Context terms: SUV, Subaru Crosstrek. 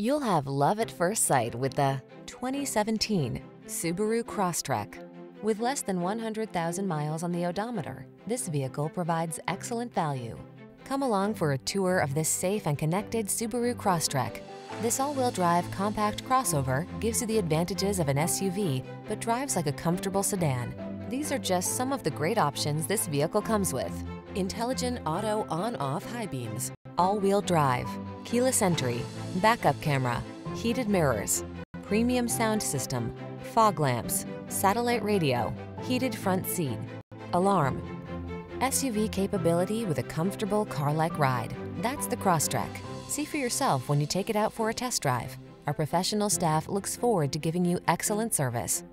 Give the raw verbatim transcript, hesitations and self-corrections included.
You'll have love at first sight with the twenty seventeen Subaru Crosstrek. With less than one hundred thousand miles on the odometer, this vehicle provides excellent value. Come along for a tour of this safe and connected Subaru Crosstrek. This all-wheel drive compact crossover gives you the advantages of an S U V, but drives like a comfortable sedan. These are just some of the great options this vehicle comes with: intelligent auto on-off high beams, all-wheel drive, keyless entry, backup camera, heated mirrors, premium sound system, fog lamps, satellite radio, heated front seat, alarm. S U V capability with a comfortable car-like ride. That's the Crosstrek. See for yourself when you take it out for a test drive. Our professional staff looks forward to giving you excellent service.